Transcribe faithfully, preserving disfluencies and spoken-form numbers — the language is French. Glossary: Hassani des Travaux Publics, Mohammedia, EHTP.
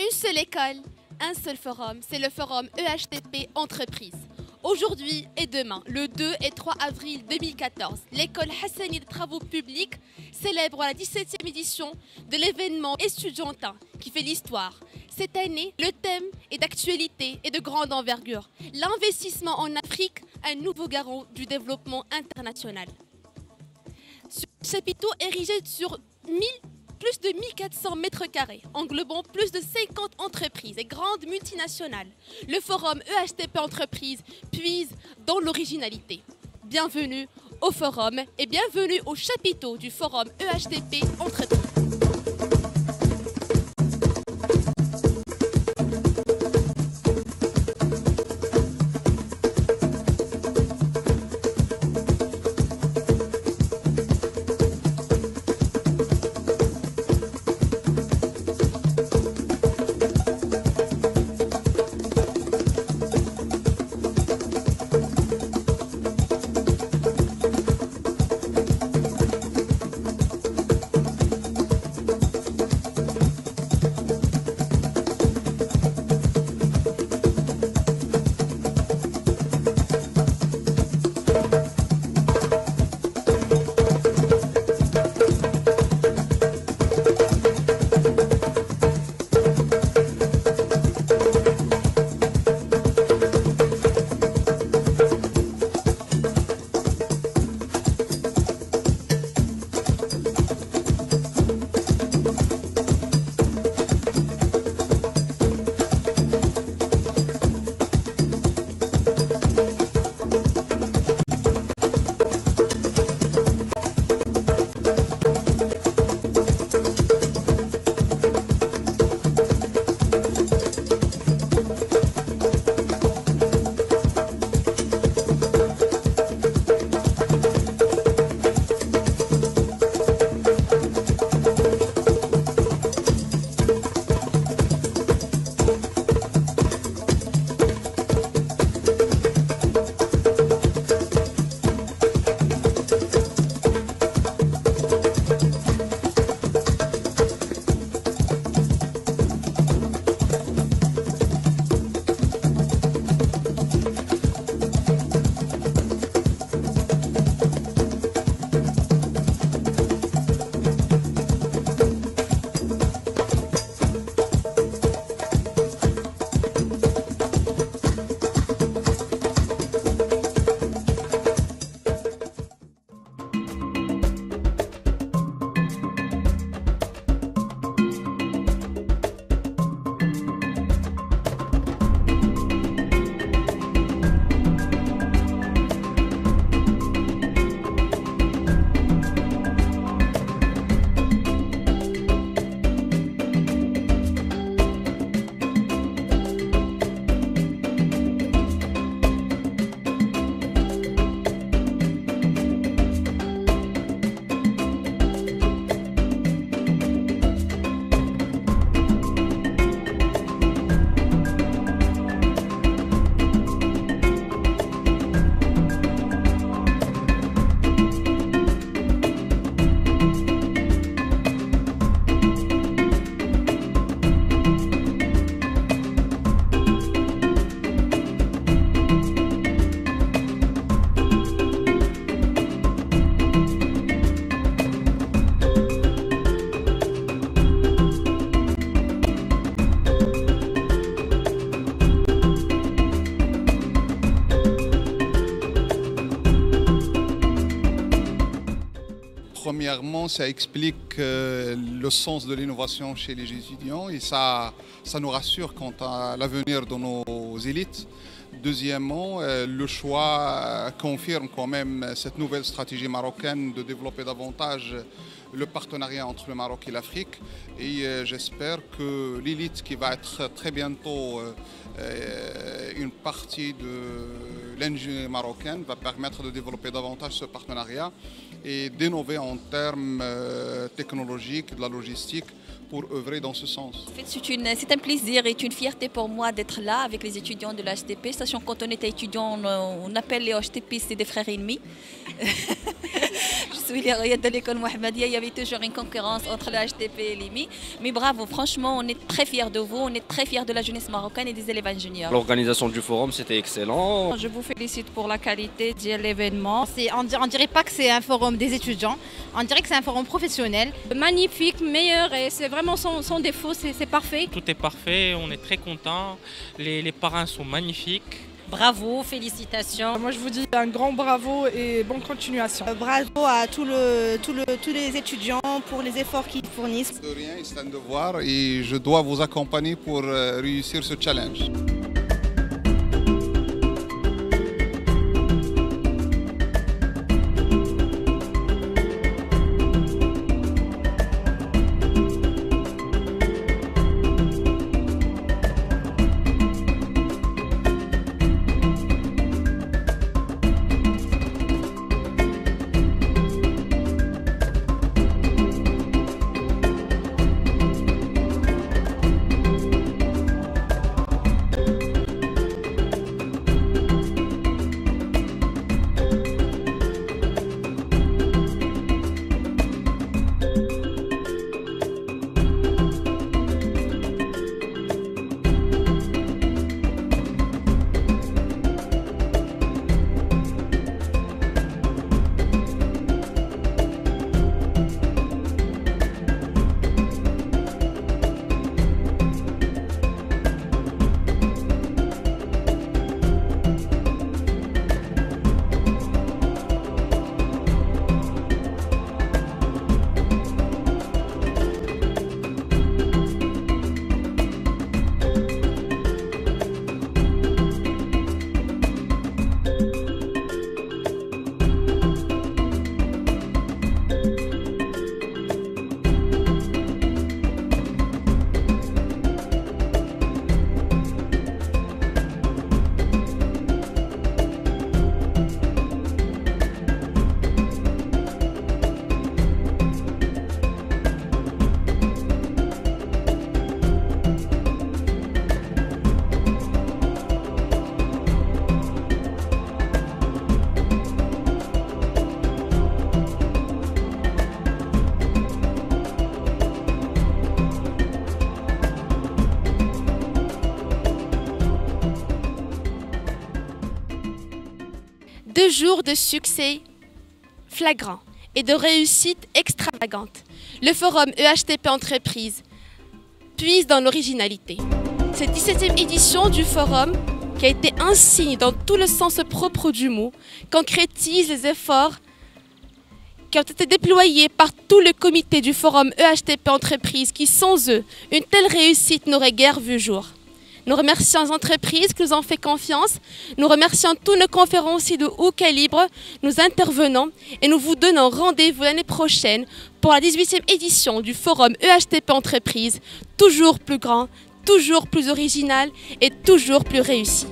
Une seule école, un seul forum, c'est le forum E H T P Entreprise. Aujourd'hui et demain, le deux et trois avril deux mille quatorze, l'école Hassani des Travaux Publics célèbre la dix-septième édition de l'événement estudiantin qui fait l'histoire. Cette année, le thème est d'actualité et de grande envergure. L'investissement en Afrique, un nouveau garant du développement international. Ce chapiteau érigé sur mille plus de mille quatre cents mètres carrés, englobant plus de cinquante entreprises et grandes multinationales, le forum E H T P Entreprises puise dans l'originalité. Bienvenue au forum et bienvenue au chapiteau du forum E H T P Entreprises. Premièrement, ça explique euh, le sens de l'innovation chez les étudiants et ça, ça nous rassure quant à l'avenir de nos élites. Deuxièmement, euh, le choix confirme quand même cette nouvelle stratégie marocaine de développer davantage le partenariat entre le Maroc et l'Afrique. Et euh, j'espère que l'élite qui va être très bientôt euh, une partie de l'ingénierie marocaine va permettre de développer davantage ce partenariat et d'innover en termes euh, technologiques, de la logistique, pour œuvrer dans ce sens. C'est un plaisir et une fierté pour moi d'être là avec les étudiants de l'E H T P. Sachant que quand on était étudiant, on appelle les E H T P, c'est des frères ennemis. Je suis lauréate de l'école Mohammedia, il y avait toujours une concurrence entre l'E H T P et l'I M I. Mais bravo, franchement, on est très fiers de vous, on est très fiers de la jeunesse marocaine et des élèves ingénieurs. L'organisation du forum, c'était excellent. Je vous félicite pour la qualité de l'événement. On ne dirait pas que c'est un forum des étudiants, on dirait que c'est un forum professionnel. Magnifique, meilleur, et c'est vraiment sans, sans défaut, c'est parfait. Tout est parfait, on est très contents, les, les parrains sont magnifiques. Bravo, félicitations. Moi je vous dis un grand bravo et bonne continuation. Bravo à tout le, tout le, tous les étudiants pour les efforts qu'ils fournissent. De rien, c'est un devoir et je dois vous accompagner pour réussir ce challenge. Deux jours de succès flagrant et de réussite extravagante. Le forum E H T P Entreprises puise dans l'originalité. Cette dix-septième édition du forum, qui a été un signe dans tout le sens propre du mot, concrétise les efforts qui ont été déployés par tout le comité du forum E H T P Entreprises, qui sans eux, une telle réussite n'aurait guère vu jour. Nous remercions les entreprises qui nous ont fait confiance, nous remercions tous nos conférenciers de haut calibre, nous intervenons et nous vous donnons rendez-vous l'année prochaine pour la dix-huitième édition du forum E H T P Entreprises, toujours plus grand, toujours plus original et toujours plus réussi.